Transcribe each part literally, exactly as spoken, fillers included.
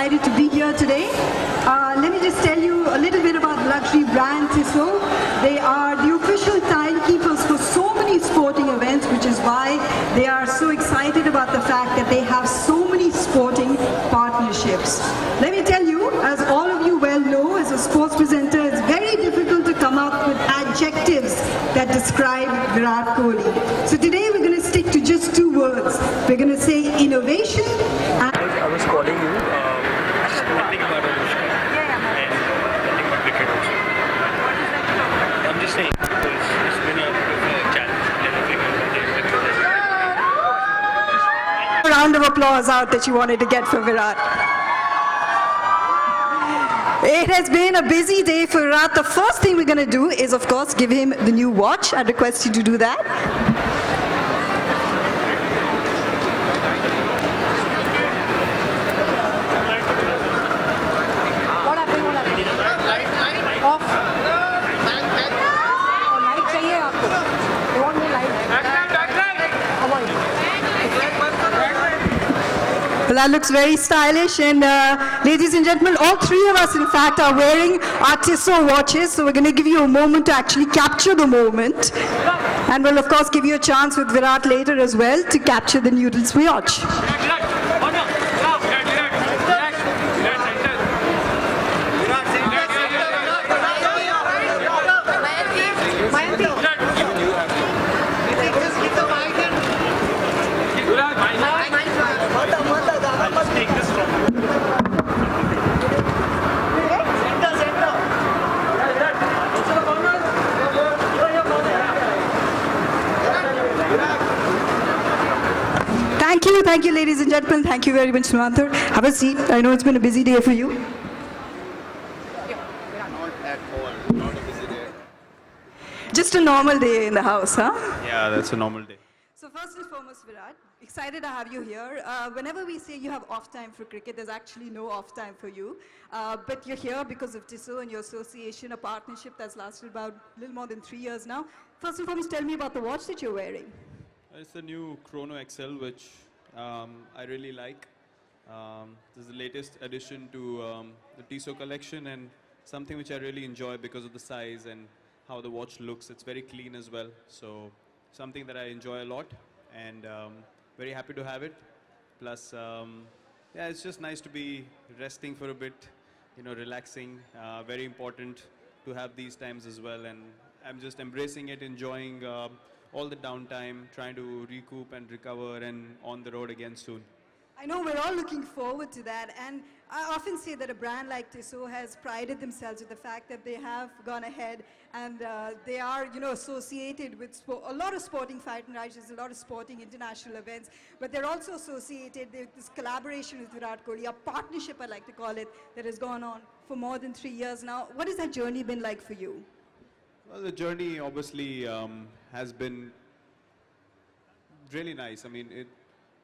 excited to be here today. Uh, let me just tell you a little bit about luxury brand Tissot. They are the official timekeepers for so many sporting events, which is why they are so excited about the fact that they have so many sporting partnerships. Let me tell you, as all of you well know, as a sports presenter, it's very difficult to come up with adjectives that describe Virat Kohli. So today we're going to stick to just two words. We're going to say innovation and... I was calling you. Um, I'm just saying, it's, it's been a, a challenge. A round of applause out that you wanted to get for Virat. It has been a busy day for Virat. The first thing we're going to do is, of course, give him the new watch. I request you to do that. Well, that looks very stylish, and uh, ladies and gentlemen, all three of us in fact are wearing our Tissot watches, so we're going to give you a moment to actually capture the moment, and we'll of course give you a chance with Virat later as well to capture the noodles we watch. Thank you, thank you, ladies and gentlemen. Thank you very much, Swanthur. Have a seat. I know it's been a busy day for you. Not at all. Not a busy day. Just a normal day in the house, huh? Yeah, that's a normal day. So first and foremost, Virat, excited to have you here. Uh, whenever we say you have off time for cricket, there's actually no off time for you. Uh, but you're here because of Tissot and your association, a partnership that's lasted about a little more than three years now. First and foremost, tell me about the watch that you're wearing. It's the new Chrono X L, which um, I really like. Um, this is the latest addition to um, the Tissot collection, and something which I really enjoy because of the size and how the watch looks. It's very clean as well, so something that I enjoy a lot, and um, very happy to have it. Plus, um, yeah, it's just nice to be resting for a bit, you know, relaxing. Uh, very important to have these times as well, and I'm just embracing it, enjoying uh, all the downtime, trying to recoup and recover and on the road again soon. I know we're all looking forward to that, and I often say that a brand like Tissot has prided themselves with the fact that they have gone ahead and uh, they are, you know, associated with a lot of sporting fight and rides, a lot of sporting international events, but they're also associated with this collaboration with Virat Kohli, a partnership I like to call it, that has gone on for more than three years now. What has that journey been like for you? Well, the journey obviously um, has been really nice. I mean, it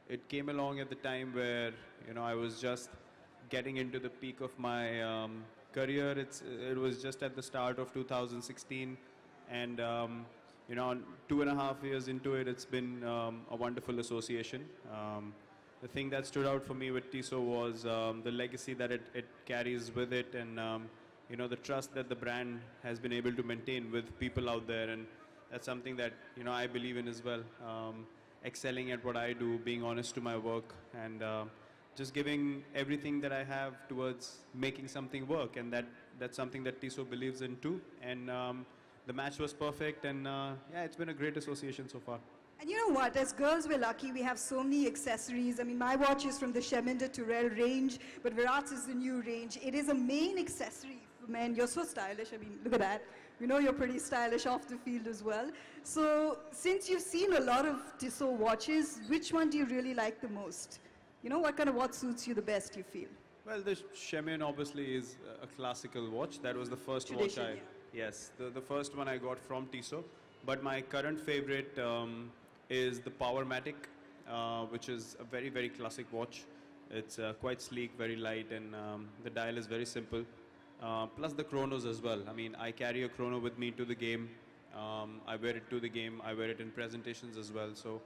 it came along at the time where, you know, I was just getting into the peak of my um, career. It's it was just at the start of two thousand sixteen, and um, you know, two and a half years into it, it's been um, a wonderful association. Um, the thing that stood out for me with Tissot was um, the legacy that it it carries with it, and um, you know, the trust that the brand has been able to maintain with people out there, and that's something that, you know, I believe in as well. Um, excelling at what I do, being honest to my work, and uh, just giving everything that I have towards making something work, and that that's something that Tissot believes in too. And um, the match was perfect, and uh, yeah, it's been a great association so far. And you know what, as girls we're lucky, we have so many accessories. I mean, my watch is from the Sheminda-Turel range, but Virat's is the new range. It is a main accessory. Man, you're so stylish. I mean, look at that. We know you're pretty stylish off the field as well. So, since you've seen a lot of Tissot watches, which one do you really like the most? You know, what kind of watch suits you the best, you feel? Well, the Shemin obviously is a classical watch. That was the first Tradition, watch I... Yeah. Yes, the, the first one I got from Tissot. But my current favorite um, is the Powermatic, uh, which is a very, very classic watch. It's uh, quite sleek, very light, and um, the dial is very simple. Uh, plus the chronos as well. I mean, I carry a chrono with me to the game. Um, I wear it to the game. I wear it in presentations as well. So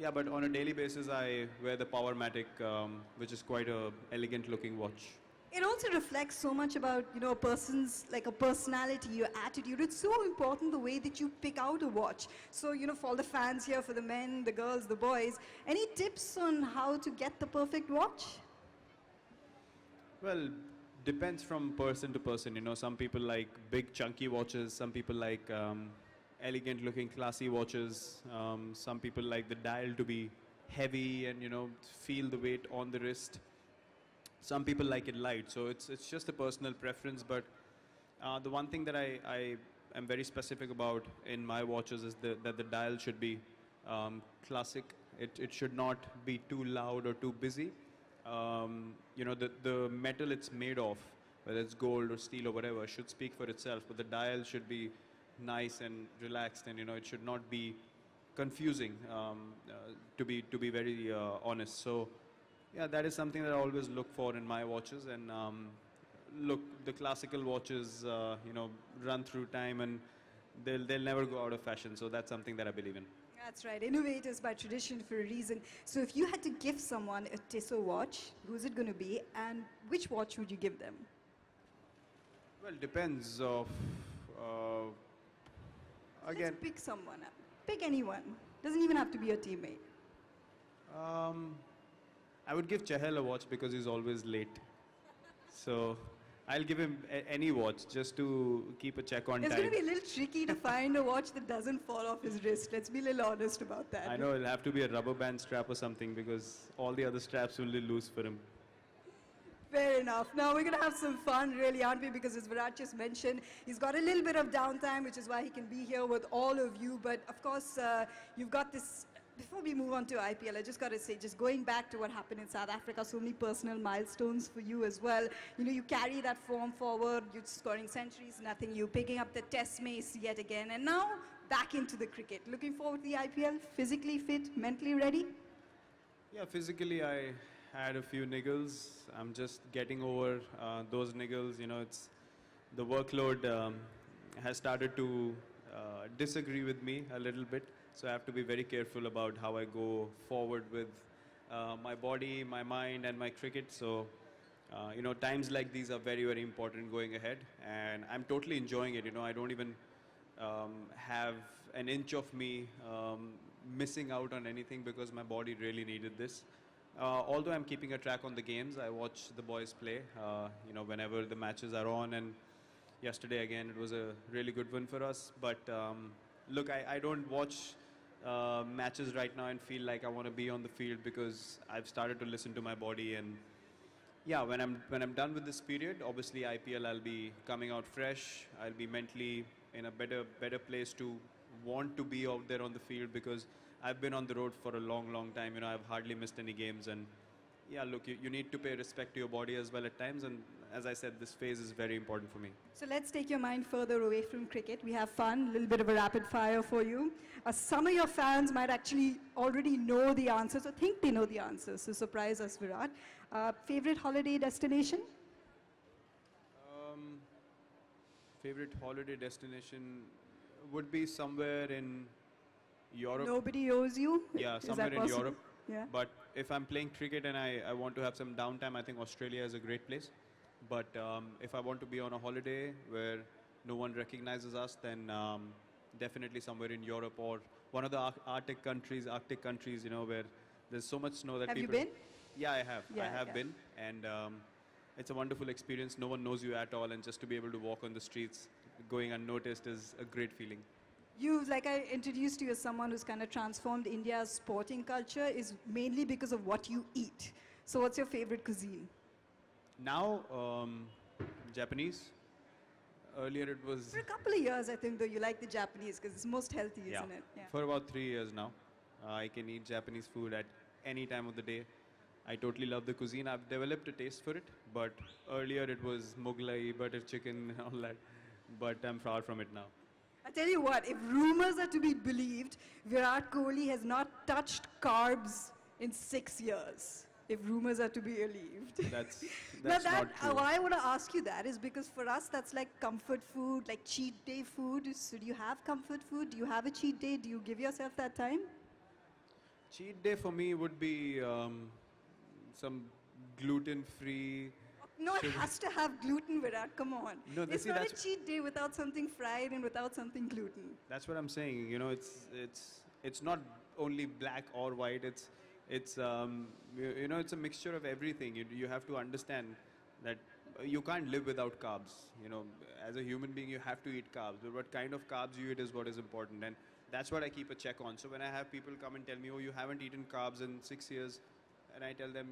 Yeah, but on a daily basis, I wear the Powermatic, um, which is quite a elegant-looking watch. It also reflects so much about, you know, a person's, like a personality, your attitude. It's so important the way that you pick out a watch. So, you know, for all the fans here, for the men, the girls, the boys, any tips on how to get the perfect watch? Well, depends from person to person. You know, some people like big, chunky watches. Some people like um, elegant-looking, classy watches. Um, some people like the dial to be heavy and, you know, feel the weight on the wrist. Some people like it light, so it's it's just a personal preference. But uh, the one thing that I, I am very specific about in my watches is the, that the dial should be um, classic. It it should not be too loud or too busy. Um, you know, the the metal it's made of, whether it's gold or steel or whatever, should speak for itself. But the dial should be nice and relaxed, and you know, it should not be confusing. Um, uh, to be to be very uh, honest, so. Yeah, that is something that I always look for in my watches. And um, look, the classical watches, uh, you know, run through time and they'll, they'll never go out of fashion. So that's something that I believe in. That's right. Innovators by tradition for a reason. So if you had to give someone a Tissot watch, who's it going to be and which watch would you give them? Well, depends of, uh, again... Let's pick someone up. Pick anyone. Doesn't even have to be your teammate. Um... I would give Chahal a watch because he's always late. So I'll give him a, any watch just to keep a check on time. It's going to be a little tricky to find a watch that doesn't fall off his wrist. Let's be a little honest about that. I know it'll have to be a rubber band strap or something because all the other straps will be loose for him. Fair enough. Now we're going to have some fun, really, aren't we? Because as Virat just mentioned, he's got a little bit of downtime, which is why he can be here with all of you. But of course, uh, you've got this... Before we move on to I P L, I just got to say, just going back to what happened in South Africa, so many personal milestones for you as well. You know, you carry that form forward, you're scoring centuries, nothing new, picking up the test mace yet again, and now back into the cricket. Looking forward to the I P L, physically fit, mentally ready? Yeah, physically I had a few niggles. I'm just getting over uh, those niggles. You know, it's the workload um, has started to uh, disagree with me a little bit. So I have to be very careful about how I go forward with uh, my body, my mind, and my cricket. So, uh, you know, times like these are very, very important going ahead. And I'm totally enjoying it. You know, I don't even um, have an inch of me um, missing out on anything because my body really needed this. Uh, although I'm keeping a track on the games, I watch the boys play, uh, you know, whenever the matches are on. And yesterday, again, it was a really good win for us. But, um, look, I, I don't watch... Uh, matches right now and feel like I want to be on the field because I've started to listen to my body. And yeah, when I'm when I'm done with this period, obviously I P L, I'll be coming out fresh. I'll be mentally in a better better place to want to be out there on the field because I've been on the road for a long long time. You know, I've hardly missed any games. And yeah, look, you, you need to pay respect to your body as well at times. And as I said, this phase is very important for me. So let's take your mind further away from cricket. We have fun, a little bit of a rapid fire for you. Uh, some of your fans might actually already know the answers or think they know the answers, so surprise us, Virat. Uh, favorite holiday destination? Um, favorite holiday destination would be somewhere in Europe. Nobody owes you? Yeah, somewhere in Europe. Yeah. But if I'm playing cricket and I, I want to have some downtime, I think Australia is a great place. But um, if I want to be on a holiday where no one recognizes us, then um, definitely somewhere in Europe or one of the ar Arctic countries, Arctic countries, you know, where there's so much snow that have people... Have you been? Yeah, I have. Yeah, I have yeah. been. And um, it's a wonderful experience. No one knows you at all. And just to be able to walk on the streets going unnoticed is a great feeling. You, like I introduced you as someone who's kind of transformed India's sporting culture is mainly because of what you eat. So what's your favorite cuisine? Now, um, Japanese. Earlier it was... For a couple of years, I think, though, you like the Japanese because it's most healthy, yeah. isn't it? Yeah. For about three years now. Uh, I can eat Japanese food at any time of the day. I totally love the cuisine. I've developed a taste for it, but earlier it was Mughlai, butter chicken, and all that. But I'm far from it now. I tell you what, if rumors are to be believed, Virat Kohli has not touched carbs in six years. If rumors are to be believed. That's, that's now that, not uh, why I want to ask you that is because for us that's like comfort food, like cheat day food. So do you have comfort food? Do you have a cheat day? Do you give yourself that time? Cheat day for me would be um, some gluten-free... No, it has to have gluten, Virat, come on. No, it's see, not a cheat day without something fried and without something gluten. That's what I'm saying, you know, it's, it's, it's not only black or white, it's, it's um, you, you know, it's a mixture of everything. You, you have to understand that you can't live without carbs, you know. As a human being, you have to eat carbs, but what kind of carbs you eat is what is important, and that's what I keep a check on. So when I have people come and tell me, oh, you haven't eaten carbs in six years, and I tell them,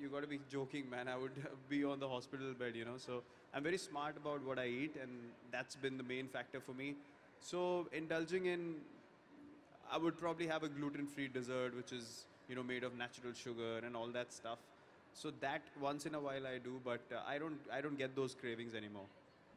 you got to be joking, man. I would be on the hospital bed, you know. So I'm very smart about what I eat, and that's been the main factor for me. So indulging in, I would probably have a gluten-free dessert, which is, you know, made of natural sugar and all that stuff. So that once in a while I do, but uh, I don't, I don't get those cravings anymore.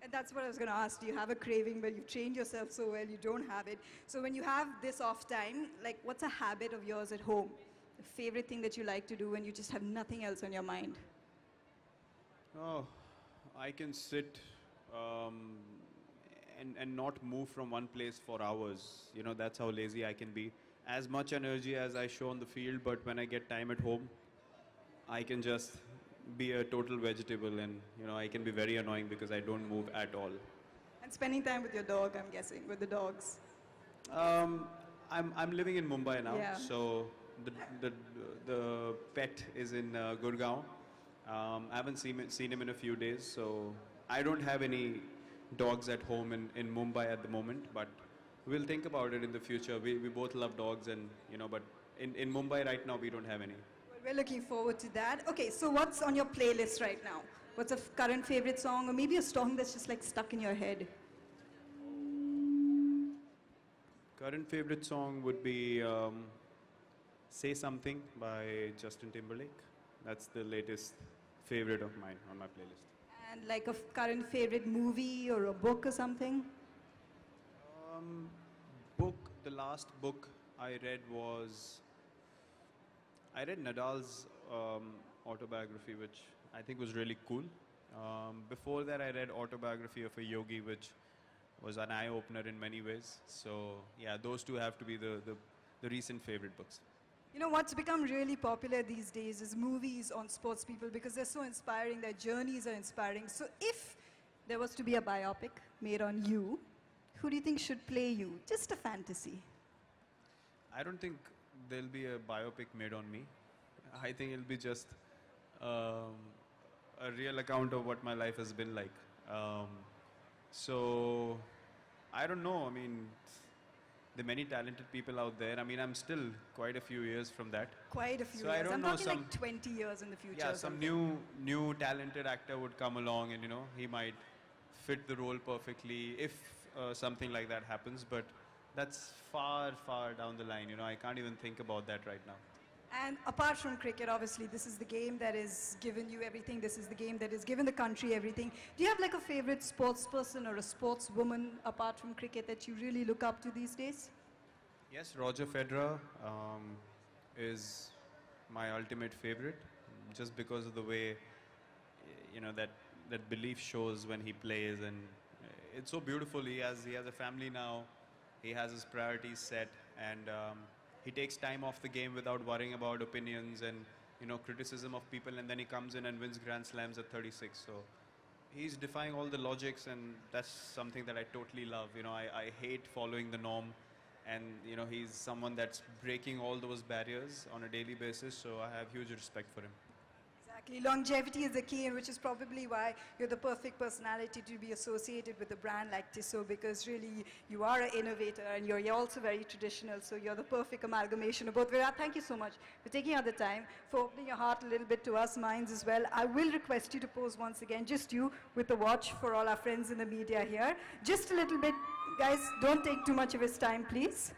And that's what I was going to ask. Do you have a craving where you've trained yourself so well you don't have it? So when you have this off time, like, what's a habit of yours at home? The favorite thing that you like to do when you just have nothing else on your mind? Oh, I can sit um, and, and not move from one place for hours. You know, that's how lazy I can be. As much energy as I show on the field, but when I get time at home, I can just be a total vegetable and, you know, I can be very annoying because I don't move at all. And spending time with your dog, I'm guessing, with the dogs. Um, I'm, I'm living in Mumbai now, yeah. So... The, the, the pet is in uh, Gurgaon. Um, I haven't seen, seen him in a few days, so I don't have any dogs at home in, in Mumbai at the moment, but we'll think about it in the future. We, we both love dogs and, you know, but in, in Mumbai right now, we don't have any. Well, we're looking forward to that. Okay, so what's on your playlist right now? What's a current favorite song, or maybe a song that's just like stuck in your head? Current favorite song would be... Um, Say Something by Justin Timberlake. That's the latest favorite of mine on my playlist. And like a current favorite movie or a book or something? Um, book, the last book I read was, I read Nadal's um, autobiography, which I think was really cool. Um, before that I read Autobiography of a Yogi, which was an eye-opener in many ways. So yeah, those two have to be the, the, the recent favorite books. You know, what's become really popular these days is movies on sports people because they're so inspiring, their journeys are inspiring. So if there was to be a biopic made on you, who do you think should play you? Just a fantasy. I don't think there'll be a biopic made on me. I think it'll be just um, a real account of what my life has been like. Um, so, I don't know, I mean... There are many talented people out there. I mean, I'm still quite a few years from that. Quite a few so years. I don't I'm know, talking some, like twenty years in the future. Yeah, some new, new talented actor would come along and, you know, he might fit the role perfectly if uh, something like that happens. But that's far, far down the line. You know, I can't even think about that right now. And apart from cricket, obviously, this is the game that has given you everything. This is the game that has given the country everything. Do you have like a favorite sports person or a sports woman apart from cricket that you really look up to these days? Yes, Roger Federer um, is my ultimate favorite, just because of the way, you know, that that belief shows when he plays, and it's so beautiful. He has he has a family now. He has his priorities set, and. Um, He takes time off the game without worrying about opinions and, you know, criticism of people, and then he comes in and wins Grand Slams at thirty-six. So he's defying all the logics, and that's something that I totally love. You know, I, I hate following the norm, and, you know, he's someone that's breaking all those barriers on a daily basis, so I have huge respect for him. Exactly. Longevity is the key, which is probably why you're the perfect personality to be associated with a brand like Tissot, because really you are an innovator and you're also very traditional, so you're the perfect amalgamation of both. Virat, thank you so much for taking out the time, for opening your heart a little bit to us, minds as well. I will request you to pose once again, just you, with the watch for all our friends in the media here. Just a little bit, guys, don't take too much of his time, please.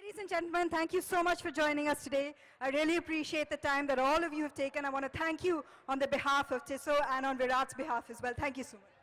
Ladies and gentlemen, thank you so much for joining us today. I really appreciate the time that all of you have taken. I want to thank you on the behalf of Tissot and on Virat's behalf as well. Thank you so much.